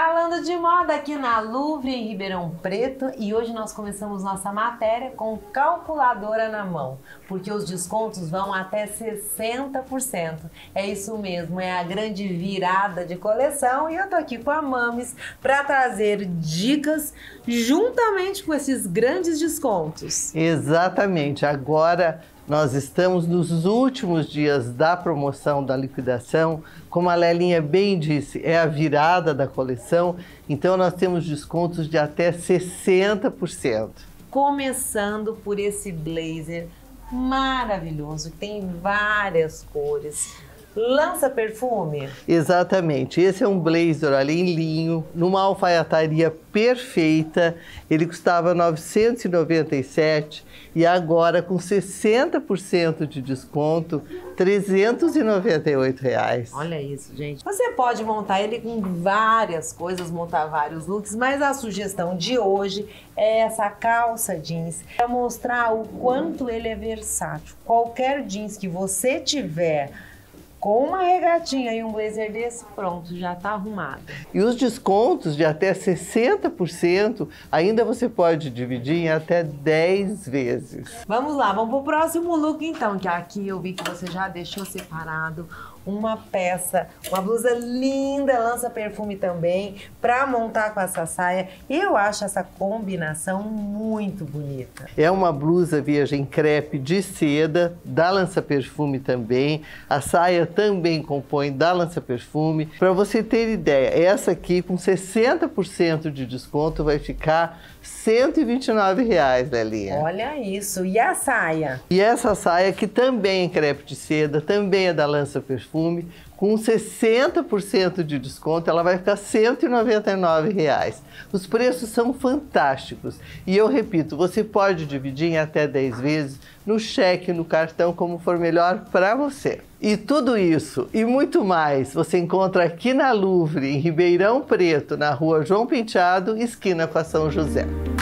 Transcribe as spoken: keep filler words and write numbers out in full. Falando de moda aqui na Louvre, em Ribeirão Preto, e hoje nós começamos nossa matéria com calculadora na mão, porque os descontos vão até sessenta por cento. É isso mesmo, é a grande virada de coleção e eu tô aqui com a Mamis para trazer dicas juntamente com esses grandes descontos. Exatamente, agora nós estamos nos últimos dias da promoção, da liquidação. Como a Lelinha bem disse, é a virada da coleção, então nós temos descontos de até sessenta por cento. Começando por esse blazer maravilhoso, que tem várias cores. Lança Perfume? Exatamente, esse é um blazer ali em linho, numa alfaiataria perfeita, ele custava novecentos e noventa e sete reais e agora com sessenta por cento de desconto, trezentos e noventa e oito reais. Olha isso, gente. Você pode montar ele com várias coisas, montar vários looks, mas a sugestão de hoje é essa calça jeans, para mostrar o quanto ele é versátil. Qualquer jeans que você tiver, com uma regatinha e um blazer desse, pronto, já está arrumado. E os descontos de até sessenta por cento, ainda você pode dividir em até dez vezes. Vamos lá, vamos pro próximo look então, que aqui eu vi que você já deixou separado uma peça, uma blusa linda, Lança Perfume também, para montar com essa saia. Eu acho essa combinação muito bonita. É uma blusa, veja, em crepe de seda, da Lança Perfume também. A saia também compõe da Lança Perfume. Para você ter ideia, essa aqui com sessenta por cento de desconto vai ficar cento e vinte e nove reais, Lelinha. Olha isso. E a saia? E essa saia que também é crepe de seda, também é da Lança Perfume, com sessenta por cento de desconto, ela vai ficar cento e noventa e nove reais. Os preços são fantásticos. E eu repito, você pode dividir em até dez vezes no cheque, no cartão, como for melhor para você. E tudo isso e muito mais você encontra aqui na Louvre, em Ribeirão Preto, na rua João Pinteado, esquina com a São José.